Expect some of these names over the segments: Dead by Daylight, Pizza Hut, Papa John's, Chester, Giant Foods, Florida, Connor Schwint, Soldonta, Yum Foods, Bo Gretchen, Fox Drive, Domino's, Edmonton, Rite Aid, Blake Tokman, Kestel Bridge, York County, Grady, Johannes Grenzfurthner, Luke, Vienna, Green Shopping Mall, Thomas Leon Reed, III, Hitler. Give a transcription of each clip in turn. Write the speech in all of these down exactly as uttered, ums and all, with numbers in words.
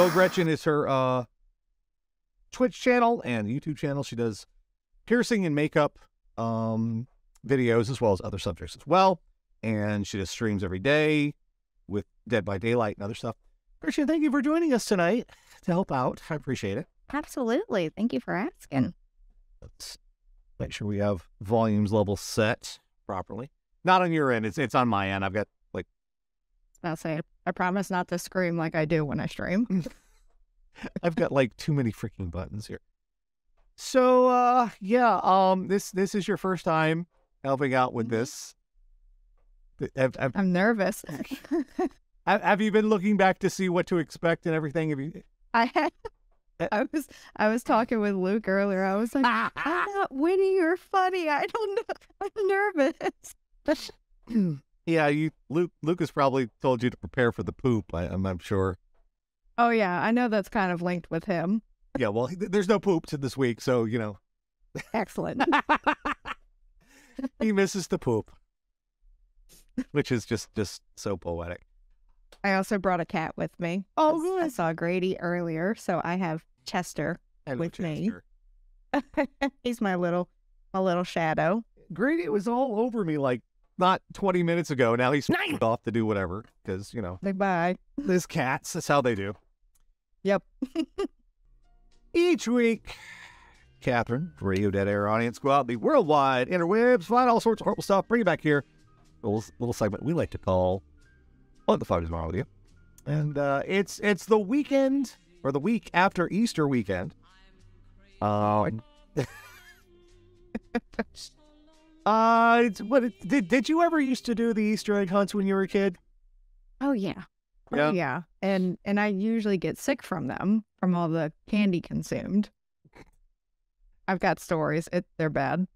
Bo Gretchen is her uh, Twitch channel and YouTube channel. She does piercing and makeup um, videos as well as other subjects as well. And she just streams every day with Dead by Daylight and other stuff. Gretchen, thank you for joining us tonight to help out. I appreciate it. Absolutely. Thank you for asking. Let's make sure we have volumes level set properly. Not on your end. It's it's on my end. I've got like. I'll say I promise not to scream like I do when I stream. I've got like too many freaking buttons here. So uh, yeah, um, this this is your first time helping out with this. I've, I've, I'm nervous. Have you been looking back to see what to expect and everything? Have you? I have. I was I was talking with Luke earlier. I was like, ah, ah. I'm not witty or funny. I don't know. I'm nervous. Yeah, you Luke. Luke has probably told you to prepare for the poop. I, I'm I'm sure. Oh yeah, I know that's kind of linked with him. Yeah, well, there's no poop to this week, so you know. Excellent. He misses the poop, which is just just so poetic. I also brought a cat with me. Oh, good. I saw Grady earlier, so I have Chester Hello, with Chester. me. He's my little, my little shadow. Grady was all over me like not twenty minutes ago. Now he's off to do whatever because you know they buy these cats. That's how they do. Yep. Each week, Catherine, Radio Dead Air audience, go out the worldwide interwebs, find all sorts of horrible stuff, bring it back here. Little little segment we like to call. On the Five Days Tomorrow with you, and uh, it's it's the weekend or the week after Easter weekend. Uh, uh it's, what did did you ever used to do the Easter egg hunts when you were a kid? Oh yeah, yeah, oh, yeah. And and I usually get sick from them from all the candy consumed. I've got stories. It they're bad.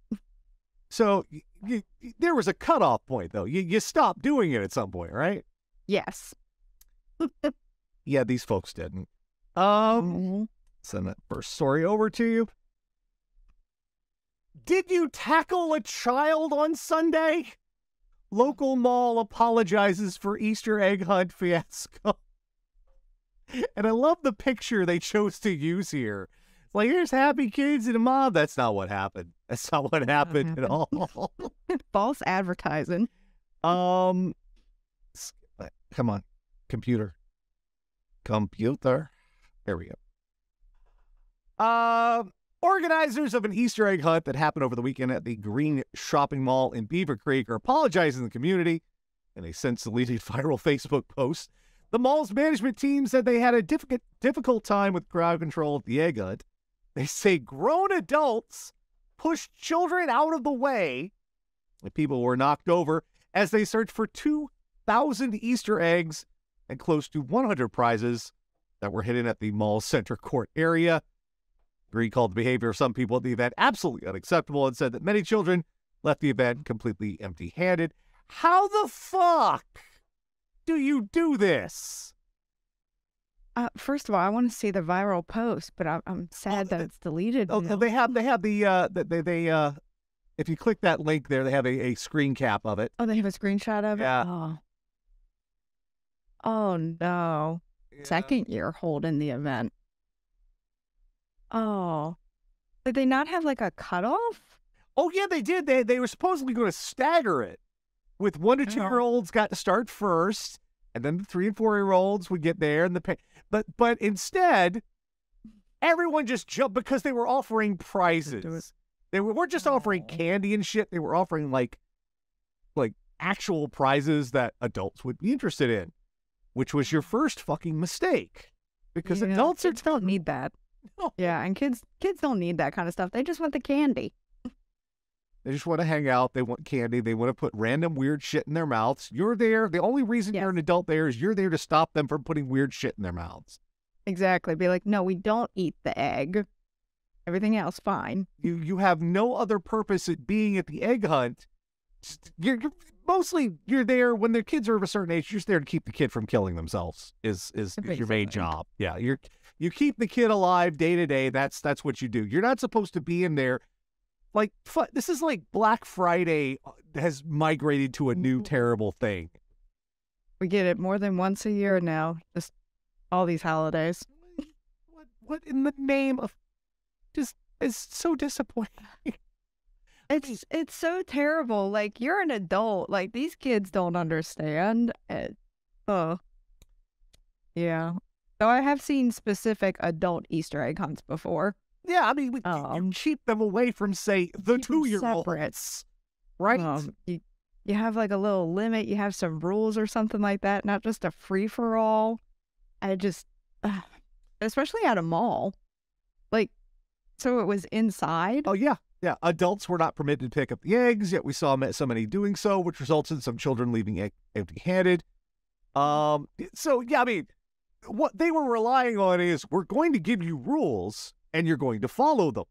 So you, you, there was a cutoff point though. You you stopped doing it at some point, right? Yes. Yeah, these folks didn't. Um, mm-hmm. Send that first story over to you. Did you tackle a child on Sunday? Local mall apologizes for Easter egg hunt fiasco. And I love the picture they chose to use here. It's like, here's happy kids and a mom. That's not what happened. That's not what happened, happened. at all. False advertising. Um... Come on, computer. Computer. There we go. Uh, organizers of an Easter egg hunt that happened over the weekend at the Green Shopping Mall in Beaver Creek are apologizing to the community in a since-deleted viral Facebook post. The mall's management team said they had a difficult, difficult time with crowd control at the egg hunt. They say grown adults pushed children out of the way, and people were knocked over as they searched for two thousand Easter eggs and close to one hundred prizes that were hidden at the mall's center court area. Green called the behavior of some people at the event absolutely unacceptable and said that many children left the event completely empty-handed. How the fuck do you do this? Uh, first of all, I want to see the viral post, but I'm, I'm sad oh, that it's deleted. Oh, no. they have they have the uh, they they uh, if you click that link there, they have a, a screen cap of it. Oh, they have a screenshot of yeah. it. Oh. Oh, no. Yeah. Second year holding the event. Oh. Did they not have, like, a cutoff? Oh, yeah, they did. They they were supposedly going to stagger it. With one to two-year-olds got to start first, and then the three- and four-year-olds would get there. and the But but instead, everyone just jumped because they were offering prizes. They weren't just offering candy and shit. They were offering, like, like actual prizes that adults would be interested in. Which was your first fucking mistake, because yeah, adults are don't need that. No. Yeah, and kids kids don't need that kind of stuff. They just want the candy. They just want to hang out. They want candy. They want to put random weird shit in their mouths. You're there. The only reason yes. you're an adult there is you're there to stop them from putting weird shit in their mouths. Exactly. Be like, no, we don't eat the egg. Everything else, fine. You you have no other purpose at being at the egg hunt. You're, you're mostly you're there when their kids are of a certain age. You're just there to keep the kid from killing themselves. Is is, is your main job? Yeah, you're you keep the kid alive day to day. That's that's what you do. You're not supposed to be in there. Like this is like Black Friday has migrated to a new terrible thing. We get it more than once a year now. Just all these holidays. what in the name of just is so disappointing. It's, I mean, it's so terrible. Like, you're an adult. Like, these kids don't understand. It, oh, yeah. So I have seen specific adult Easter egg hunts before. Yeah, I mean, we um, keep them away from, say, the two-year-olds, right? Um, you, you have, like, a little limit. You have some rules or something like that, not just a free-for-all. I just, uh, especially at a mall. Like, so it was inside? Oh, yeah. Yeah, adults were not permitted to pick up the eggs, yet we saw somebody doing so, which results in some children leaving empty-handed. Um, so, yeah, I mean, what they were relying on is, we're going to give you rules, and you're going to follow them,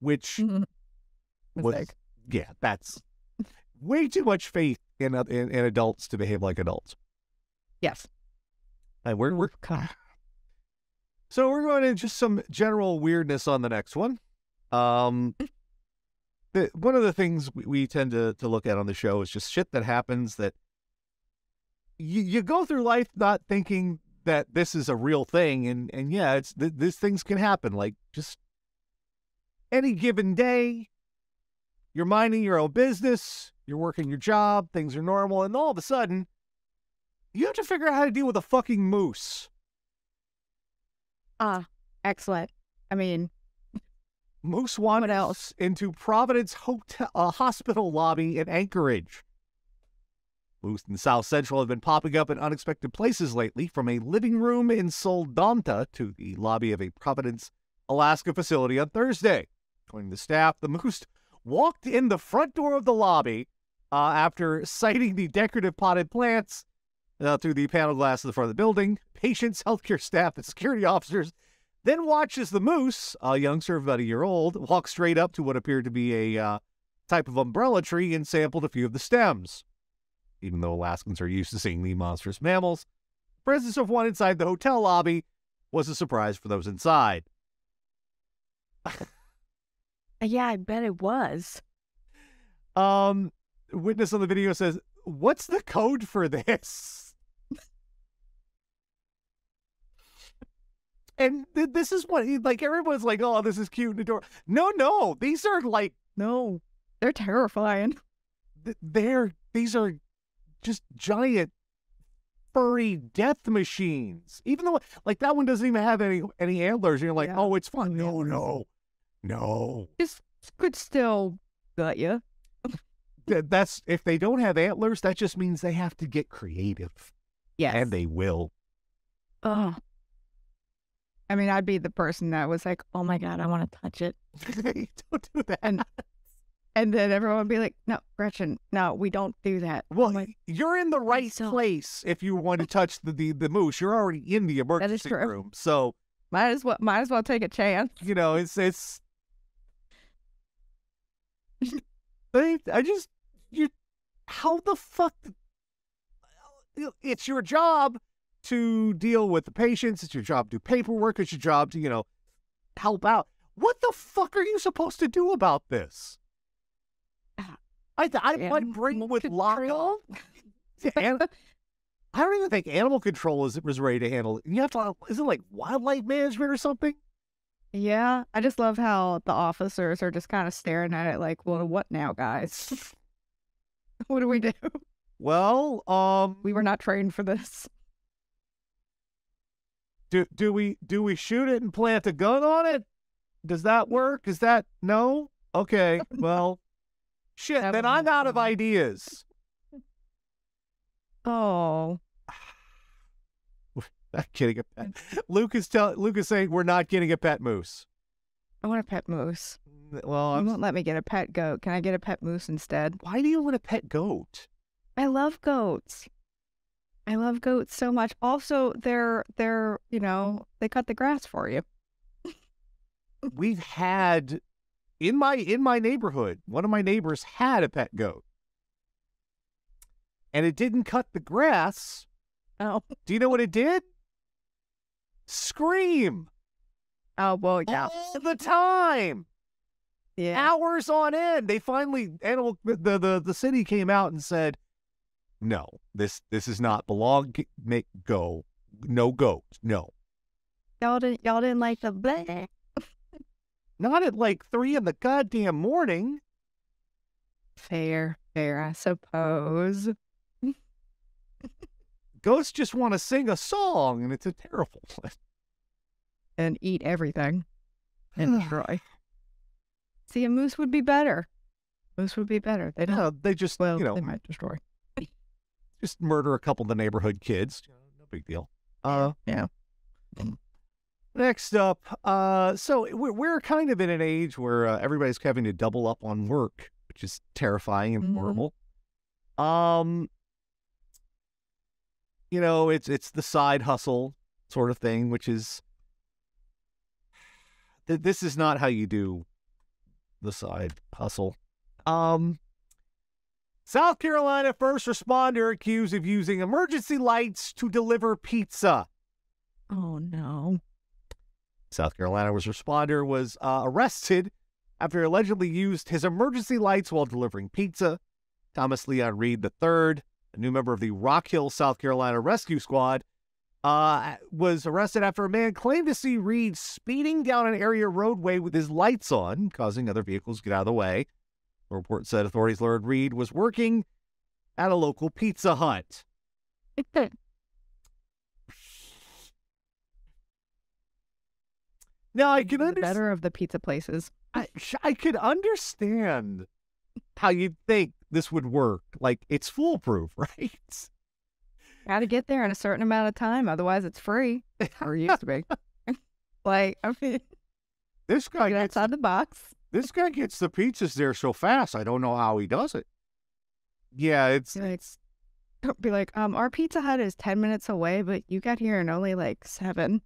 which mm-hmm. was, like, yeah, that's way too much faith in, in in adults to behave like adults. Yes. And we're, we're God. So we're going to just some general weirdness on the next one. Um, the, one of the things we, we tend to, to look at on the show is just shit that happens that you, you go through life not thinking that this is a real thing, and and yeah, it's th these things can happen. Like, just any given day, you're minding your own business, you're working your job, things are normal, and all of a sudden, you have to figure out how to deal with a fucking moose. Ah, uh, excellent. I mean, moose wanders what else? into Providence Hotel uh, Hospital lobby in Anchorage. Moose in South Central have been popping up in unexpected places lately, from a living room in Soldonta to the lobby of a Providence, Alaska facility on Thursday. According to staff, the moose walked in the front door of the lobby uh, after sighting the decorative potted plants uh, through the panel glass in the front of the building. Patients, healthcare staff, and security officers then watched as the moose, a youngster of about a year old, walked straight up to what appeared to be a uh, type of umbrella tree and sampled a few of the stems. Even though Alaskans are used to seeing the monstrous mammals, the presence of one inside the hotel lobby was a surprise for those inside. Yeah, I bet it was. Um, witness on the video says, "What's the code for this?" And th this is what, like, everyone's like, "Oh, this is cute and adorable." No, no, these are like, no, they're terrifying. Th they're these are. Just giant furry death machines. Even though, like, that one doesn't even have any any antlers, and you're like, yeah. Oh, it's fun. No, no, no. This could still gut you. That's, if they don't have antlers, that just means they have to get creative. Yes, and they will. Oh, I mean, I'd be the person that was like, "Oh my god, I want to touch it." Don't do that. And And then everyone would be like, "No, Gretchen, no, we don't do that." Well, like, you're in the right so... place if you want to touch the, the, the moose. You're already in the emergency room, so might as well might as well take a chance. You know, it's it's. I, I just you, how the fuck? It's your job to deal with the patients. It's your job to do paperwork. It's your job to, you know, help out. What the fuck are you supposed to do about this? I th I might bring with lockup. I don't even think animal control is was ready to handle it. You have to, is it like wildlife management or something? Yeah, I just love how the officers are just kind of staring at it like, "Well, what now, guys? What do we do?" Well, um, we were not trained for this. Do do we do we shoot it and plant a gun on it? Does that work? Is that no? Okay, well. Shit, that then I'm out fun. of ideas. Oh. We're not getting a pet. Luke is, tell Luke is saying we're not getting a pet moose. I want a pet moose. Well, I'm... You won't let me get a pet goat. Can I get a pet moose instead? Why do you want a pet goat? I love goats. I love goats so much. Also, they're, they're you know, they cut the grass for you. We've had... In my in my neighborhood, one of my neighbors had a pet goat, and it didn't cut the grass. Oh, do you know what it did? Scream! Oh, well, yeah, all the time. Yeah, hours on end. They finally animal the the the city came out and said, "No, this this is not belong. Make go no goat. No." Y'all didn't, y'all didn't like the bleh. Not at like three in the goddamn morning. Fair, fair, I suppose. Ghosts just want to sing a song, and it's a terrible one. And eat everything. And destroy. See, a moose would be better. Moose would be better. They don't. No, they just, well, you know, they might destroy. Just murder a couple of the neighborhood kids. No big deal. Uh, yeah. Next up, uh, so we're, we're kind of in an age where uh, everybody's having to double up on work, which is terrifying and mm-hmm. horrible. Um, you know, it's it's the side hustle sort of thing, which is th- this is not how you do the side hustle. Um, South Carolina first responder accused of using emergency lights to deliver pizza. Oh no. South Carolina's responder was uh, arrested after he allegedly used his emergency lights while delivering pizza. Thomas Leon Reed the third, a new member of the Rock Hill, South Carolina Rescue Squad, uh, was arrested after a man claimed to see Reed speeding down an area roadway with his lights on, causing other vehicles to get out of the way. The report said authorities learned Reed was working at a local Pizza Hut. It's good. Now, I can understand. Better of the pizza places. I, I could understand how you'd think this would work. Like, it's foolproof, right? Gotta get there in a certain amount of time. Otherwise, it's free. Or used to be. Like, okay. This guy get gets outside the box. This guy gets the pizzas there so fast. I don't know how he does it. Yeah, it's. Like, it's... Don't be like, um, our Pizza Hut is ten minutes away, but you got here in only like seven.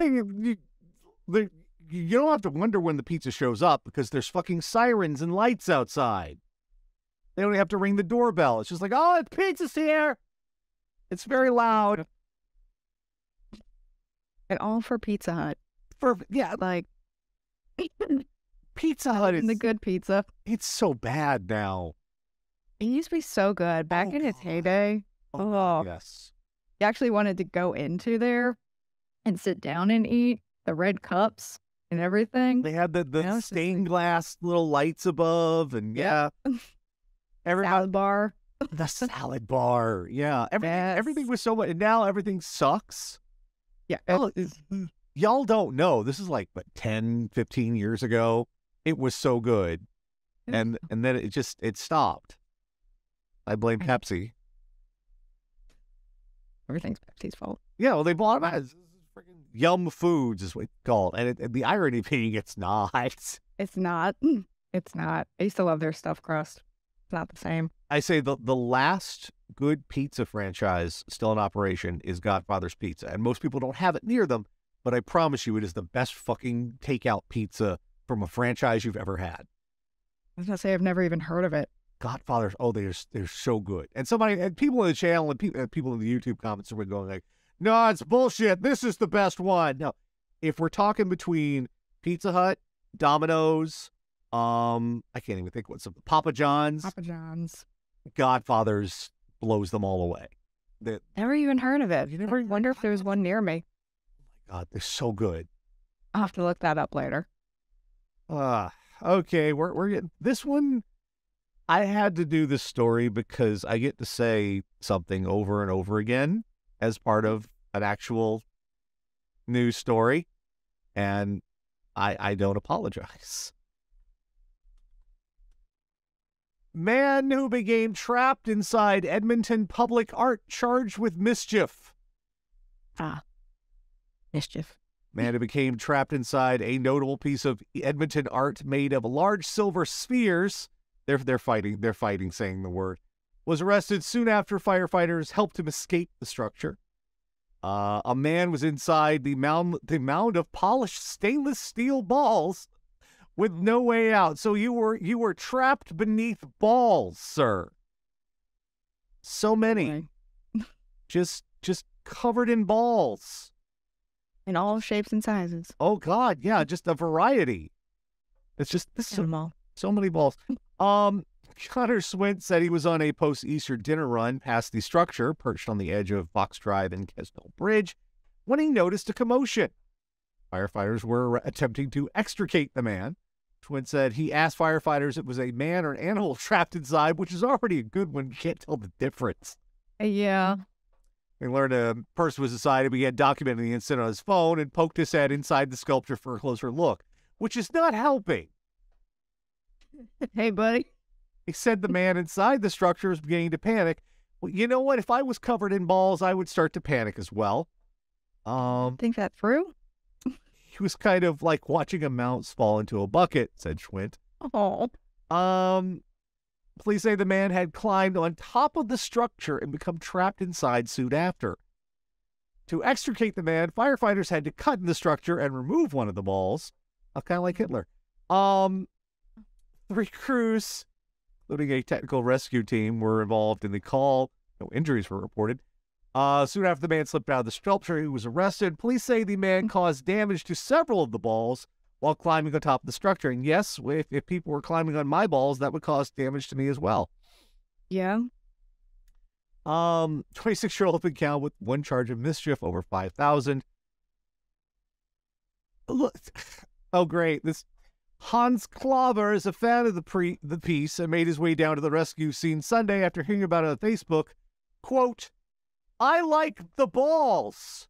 You don't have to wonder when the pizza shows up because there's fucking sirens and lights outside. They don't have to ring the doorbell. It's just like, oh, it's pizza's here. It's very loud. And all for Pizza Hut. For yeah, like Pizza Hut is the good pizza. It's so bad now. It used to be so good back oh, in its God. heyday. Oh, oh yes. You actually wanted to go into there and sit down and eat. The red cups and everything. They had the, the you know, stained like... glass little lights above and yeah. yeah. Everybody... Salad bar. The salad bar. Yeah. Everything, everything was so much. And now everything sucks. Yeah. Y'all, y'all don't know. This is like, what, ten, fifteen years ago? It was so good. And and then it just, it stopped. I blame I... Pepsi. Everything's Pepsi's fault. Yeah. Well, they bought them as... Yum Foods is what it's called, and, it, and the irony being, it's not. It's not. It's not. I used to love their stuffed crust. It's not the same. I say the the last good pizza franchise still in operation is Godfather's Pizza, and most people don't have it near them. But I promise you, it is the best fucking takeout pizza from a franchise you've ever had. I was gonna say I've never even heard of it. Godfather's. Oh, they're they're so good. And somebody and people in the channel and people, and people in the YouTube comments were going like, no, it's bullshit. This is the best one. No, if we're talking between Pizza Hut, Domino's, um, I can't even think what's Papa John's. Papa John's. Godfather's blows them all away. They're, never even heard of it. You never I wonder if there's one near me. Oh my God, they're so good. I'll have to look that up later. Uh, okay, we're we're getting this one. I had to do this story because I get to say something over and over again as part of an actual news story, and I, I don't apologize. Man who became trapped inside Edmonton public art charged with mischief. Ah, mischief. Man who became trapped inside a notable piece of Edmonton art made of large silver spheres. They're they're fighting. They're fighting saying the word. Was arrested soon after firefighters helped him escape the structure. Uh, a man was inside the mound, the mound of polished stainless steel balls with no way out. So you were you were trapped beneath balls, sir. So many. Okay. just just covered in balls. In all shapes and sizes. Oh, God, yeah, just a variety. It's just this so, so many balls. Um... Connor Schwint said he was on a post-Easter dinner run past the structure, perched on the edge of Fox Drive and Kestel Bridge, when he noticed a commotion. Firefighters were attempting to extricate the man. Schwint said he asked firefighters if it was a man or an animal trapped inside, which is already a good one. You can't tell the difference. Yeah. They learned a person was inside, but he had documented the incident on his phone and poked his head inside the sculpture for a closer look, which is not helping. Hey, buddy. He said the man inside the structure was beginning to panic. Well, you know what? If I was covered in balls, I would start to panic as well. Um, Think that through? He was kind of like watching a mouse fall into a bucket, said Schwint. Oh. Um, police say the man had climbed on top of the structure and become trapped inside soon after. To extricate the man, firefighters had to cut in the structure and remove one of the balls. Uh, kind of like Hitler. Um, three crews, including a technical rescue team, were involved in the call. No injuries were reported. Uh, soon after the man slipped out of the sculpture, he was arrested. Police say the man caused damage to several of the balls while climbing on top of the structure. And yes, if, if people were climbing on my balls, that would cause damage to me as well. Yeah. Um, twenty-six-year-old been counted with one charge of mischief over five thousand. Look, oh, great. This Hans Klaver is a fan of the, pre, the piece and made his way down to the rescue scene Sunday after hearing about it on Facebook. Quote, I like the balls.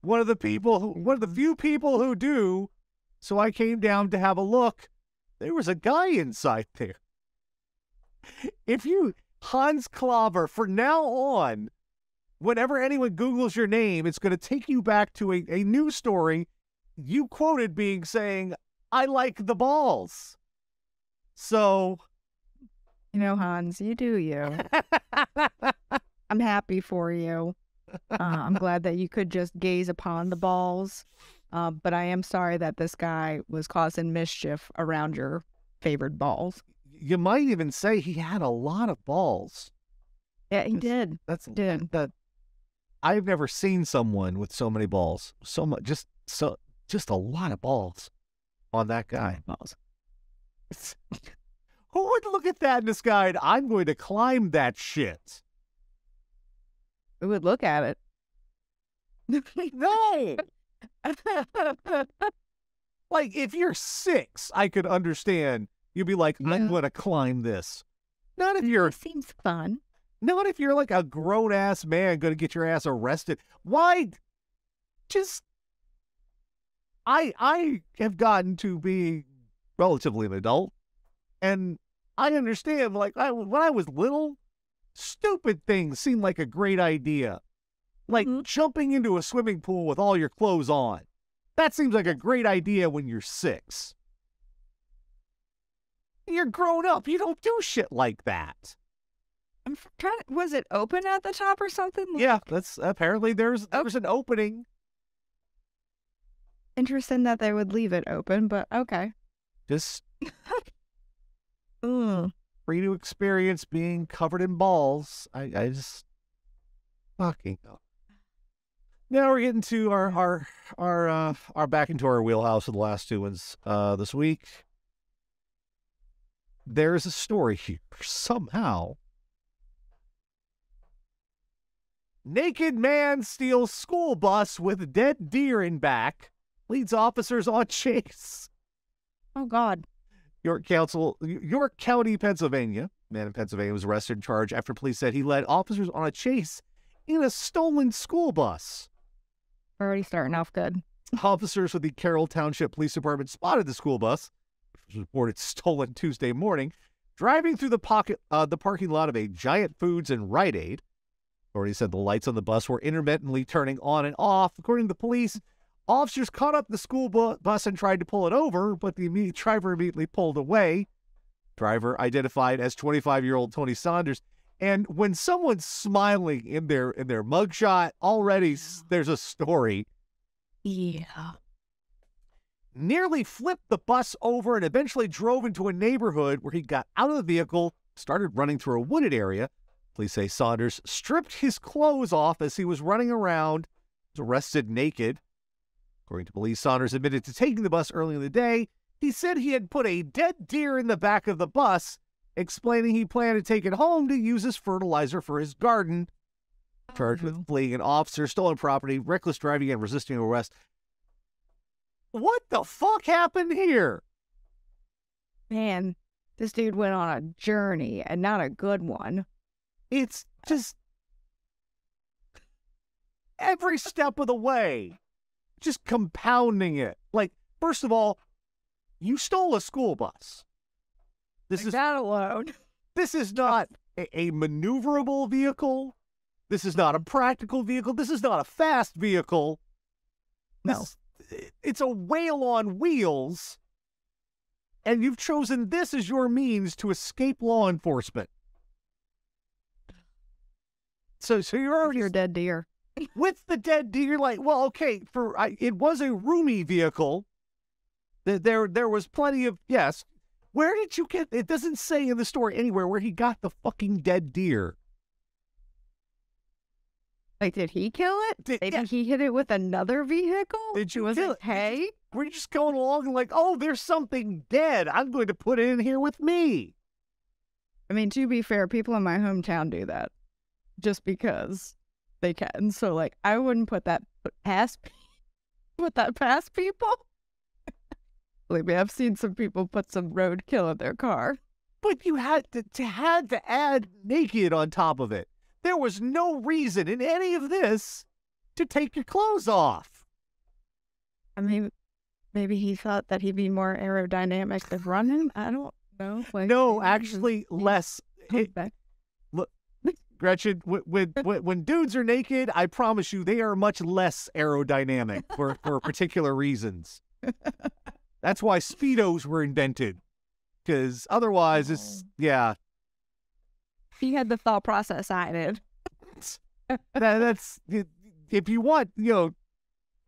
One of the people, who, one of the few people who do. So I came down to have a look. There was a guy inside there. If you, Hans Klaver, for now on, whenever anyone Googles your name, it's going to take you back to a, a news story you quoted being saying, I like the balls. So. You know, Hans, you do you. I'm happy for you. Uh, I'm glad that you could just gaze upon the balls. Uh, but I am sorry that this guy was causing mischief around your favorite balls. You might even say he had a lot of balls. Yeah, he did. That's did. That, I've never seen someone with so many balls. So much, just so, just a lot of balls on that guy. Balls. Who would look at that in the sky? And I'm going to climb that shit. We would look at it. No! Like, if you're six, I could understand. You'd be like, yeah. I'm going to climb this. Not if you're... It seems fun. Not if you're like a grown-ass man going to get your ass arrested. Why? Just... I I have gotten to be relatively an adult. And I understand, like, I, when I was little... Stupid things seem like a great idea. Like mm-hmm. jumping into a swimming pool with all your clothes on. That seems like a great idea when you're six. You're grown up. You don't do shit like that. I'm trying to, was it open at the top or something? Like, yeah, that's apparently there's there was an opening. Interesting that they would leave it open, but okay. Just mm. free to experience being covered in balls. I, I just fucking up. Now we're getting to our our our uh our back into our wheelhouse of the last two ones uh this week. There is a story here somehow. Naked man steals school bus with dead deer in back, leads officers on chase. Oh God. York, Council, York County, Pennsylvania. Man in Pennsylvania was arrested and charged after police said he led officers on a chase in a stolen school bus. We're already starting off good. Officers with the Carroll Township Police Department spotted the school bus, which was reported stolen Tuesday morning, driving through the, pocket, uh, the parking lot of a Giant Foods and Rite Aid. Authorities said the lights on the bus were intermittently turning on and off. According to the police, officers caught up the school bu bus and tried to pull it over, but the immediate driver immediately pulled away. Driver identified as twenty-five-year-old Tony Saunders. And when someone's smiling in their in their mugshot, already yeah. there's a story. Yeah. Nearly flipped the bus over and eventually drove into a neighborhood where he got out of the vehicle, started running through a wooded area. Police say Saunders stripped his clothes off as he was running around, was arrested naked. According to police, Saunders admitted to taking the bus early in the day. He said he had put a dead deer in the back of the bus, explaining he planned to take it home to use as fertilizer for his garden. charged with fleeing an officer, stolen property, reckless driving, and resisting arrest. What the fuck happened here? Man, this dude went on a journey, and not a good one. It's just... every step of the way, just compounding it. Like, first of all, you stole a school bus. This like is that alone. This is not a, a maneuverable vehicle. This is not a practical vehicle. This is not a fast vehicle. No. This, it's a whale on wheels. And you've chosen this as your means to escape law enforcement. So, so you're already your dead deer. With the dead deer, like, well, okay, for I, it was a roomy vehicle. There, there was plenty of, yes. Where did you get, it doesn't say in the story anywhere where he got the fucking dead deer. Like, did he kill it? Did, Maybe yeah. he hit it with another vehicle? Did you was kill it? Hey? We're just going along and like, oh, there's something dead. I'm going to put it in here with me. I mean, to be fair, people in my hometown do that. Just because they can. So, like, I wouldn't put that past, put that past people. Believe me, I've seen some people put some roadkill in their car. But you had to, to had to add naked on top of it. There was no reason in any of this to take your clothes off. I mean, maybe he thought that he'd be more aerodynamic than running. I don't know. Like, no, actually less. It, look, Gretchen, when, when, when dudes are naked, I promise you they are much less aerodynamic for, for particular reasons. That's why Speedos were invented, because otherwise, it's, yeah. He had the thought process I did. that, that's, if you want, you know,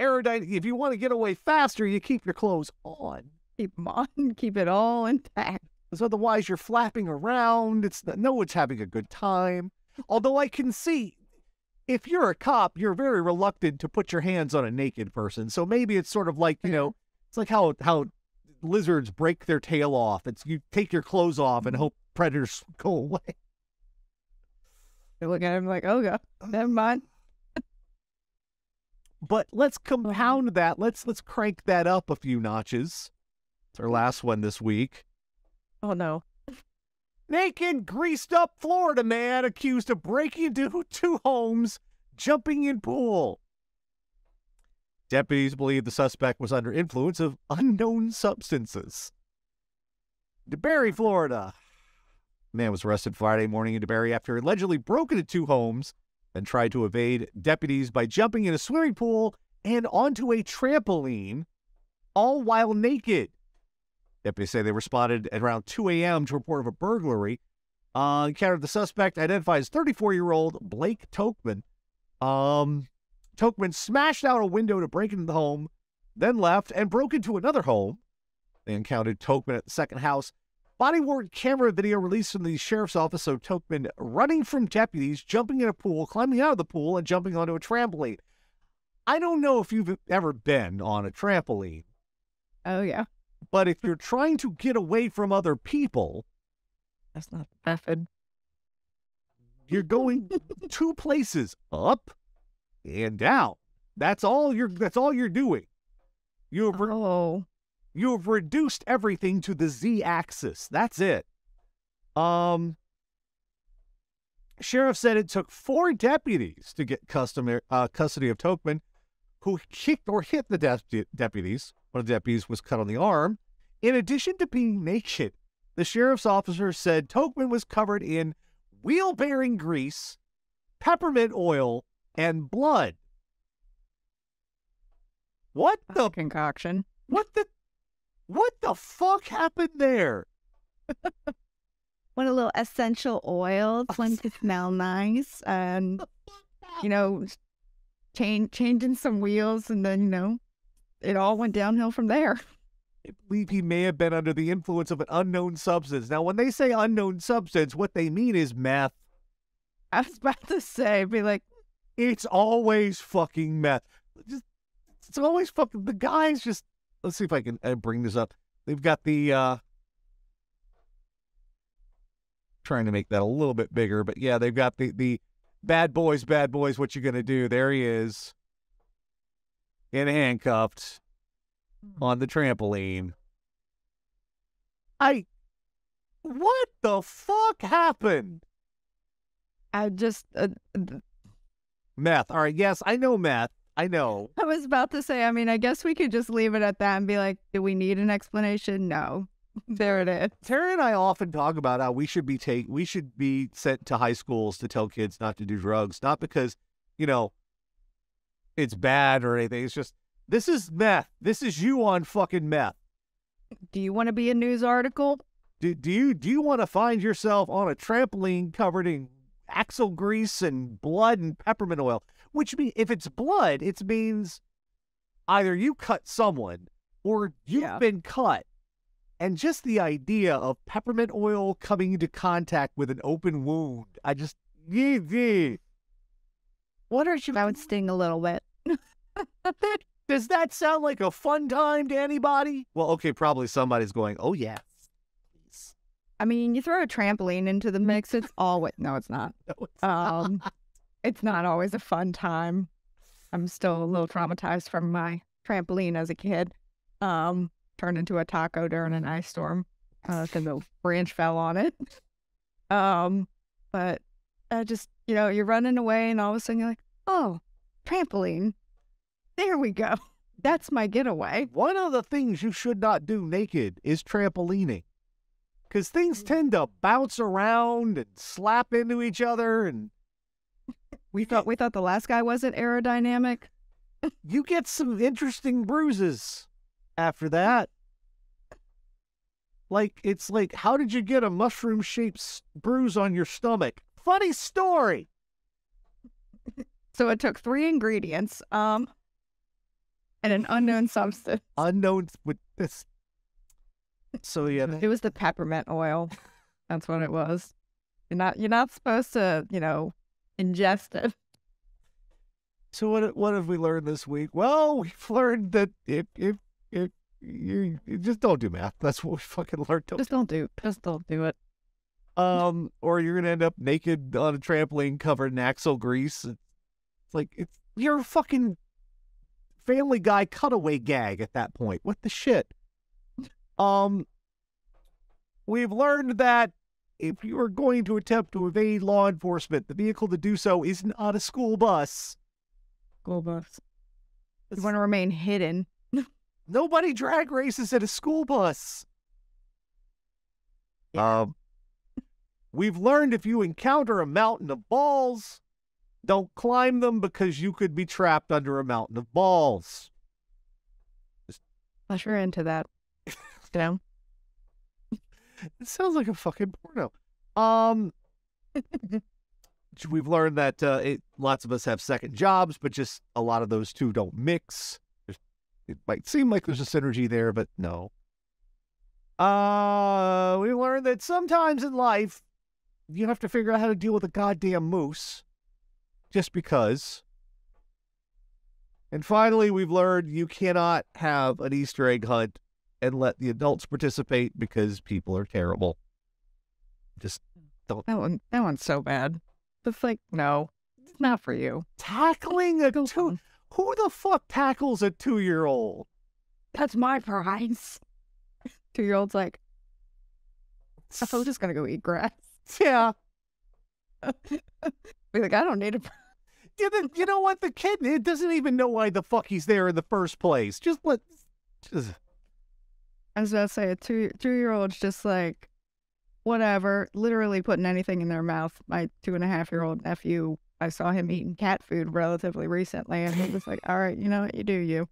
aerodynamic, if you want to get away faster, you keep your clothes on. Keep them on, keep it all intact. Because otherwise you're flapping around, it's not, no one's having a good time. Although I can see, if you're a cop, you're very reluctant to put your hands on a naked person, so maybe it's sort of like, you know, it's like how how lizards break their tail off. It's you take your clothes off and hope predators go away. They look at him like, oh god, never mind. But let's compound that. Let's let's crank that up a few notches. It's our last one this week. Oh no. Naked, greased up Florida man accused of breaking into two homes, jumping in pool. Deputies believe the suspect was under influence of unknown substances. DeBarry, Florida. The man was arrested Friday morning in DeBarry after allegedly broke into two homes, then tried to evade deputies by jumping in a swimming pool and onto a trampoline, all while naked. Deputies say they responded at around two A M to a report of a burglary. Uh, encountered the suspect, identified as thirty-four-year-old Blake Tokman. Um... Tokman smashed out a window to break into the home, then left and broke into another home. They encountered Tokman at the second house. Body-worn camera video released from the sheriff's office of Tokman running from deputies, jumping in a pool, climbing out of the pool, and jumping onto a trampoline. I don't know if you've ever been on a trampoline. Oh, yeah. But if you're trying to get away from other people... That's not effing. You're going two places, up... and down. That's all you're. That's all you're doing. You have. Re oh. You have reduced everything to the z-axis. That's it. Um. Sheriff said it took four deputies to get custom uh, custody of Tokman, who kicked or hit the de deputies. One of the deputies was cut on the arm. In addition to being naked, the sheriff's officer said Tokman was covered in wheel bearing grease, peppermint oil, and blood. What the a concoction? What the? What the fuck happened there? What a little essential oil, it's going to smell nice, and you know, change changing some wheels, and then you know, it all went downhill from there. I believe he may have been under the influence of an unknown substance. Now, when they say unknown substance, what they mean is meth. I was about to say, be like. It's always fucking meth. Just, it's always fucking... The guys just... Let's see if I can uh, bring this up. They've got the... Uh, trying to make that a little bit bigger, but yeah, they've got the, the Bad boys, bad boys, what you gonna do? There he is. In handcuffed. On the trampoline. I... What the fuck happened? I just... Uh, meth. All right, yes, I know meth. I know. I was about to say, I mean, I guess we could just leave it at that and be like, do we need an explanation? No. There it is. Tara and I often talk about how we should be take we should be sent to high schools to tell kids not to do drugs, not because, you know, it's bad or anything. It's just, this is meth. This is you on fucking meth. Do you want to be a news article? Do, do you do you want to find yourself on a trampoline covered in axle grease and blood and peppermint oil? Which means, if it's blood, it means either you cut someone or you've yeah. been cut. And just the idea of peppermint oil coming into contact with an open wound, I just, yee, yee. What are you? That would sting a little bit. Does that sound like a fun time to anybody? Well, okay, probably somebody's going, oh, yeah. I mean, you throw a trampoline into the mix, it's always, no, it's not. No, it's um, not. It's not always a fun time. I'm still a little traumatized from my trampoline as a kid. Um, turned into a taco during an ice storm because uh, the branch fell on it. Um, but I just, you know, you're running away and all of a sudden you're like, oh, trampoline. There we go. That's my getaway. One of the things you should not do naked is trampolining, because things tend to bounce around and slap into each other and... We thought we thought the last guy wasn't aerodynamic. You get some interesting bruises after that. Like, it's like, how did you get a mushroom-shaped bruise on your stomach? Funny story! So it took three ingredients, um, and an unknown substance. Unknown with this. So yeah, that... it was the peppermint oil. That's what it was. You're not you're not supposed to, you know, ingested. So what what have we learned this week? Well, we've learned that if if if you, you just don't do math. That's what we fucking learned. Don't just do. don't do just don't do it. Um, or you're gonna end up naked on a trampoline covered in axle grease. It's like, it's you're a fucking Family Guy cutaway gag at that point. What the shit? Um, we've learned that if you are going to attempt to evade law enforcement, the vehicle to do so is not a school bus. School bus. You want to remain hidden. Nobody drag races at a school bus. Yeah. Um, we've learned if you encounter a mountain of balls, don't climb them because you could be trapped under a mountain of balls. Just... Unless you're into that. Down. It sounds like a fucking porno. Um, we've learned that uh, it, lots of us have second jobs, but just a lot of those two don't mix. It might seem like there's a synergy there, but no. Uh, we learned that sometimes in life, you have to figure out how to deal with a goddamn moose, just because. And finally, we've learned you cannot have an Easter egg hunt and let the adults participate because people are terrible. Just don't. That one, that one's so bad. It's like, no, it's not for you. Tackling a two, who the fuck tackles a two-year-old? That's my prize. Two-year-old's like, I'm just gonna go eat grass. Yeah. Be like, I don't need a prize. Yeah, the, you know what? The kid, it doesn't even know why the fuck he's there in the first place. Just let. Just... I was about to say, a two, two-year-old's just like, whatever, literally putting anything in their mouth. My two-and-a-half-year-old nephew, I saw him eating cat food relatively recently, and he was like, all right, you know what, you do you.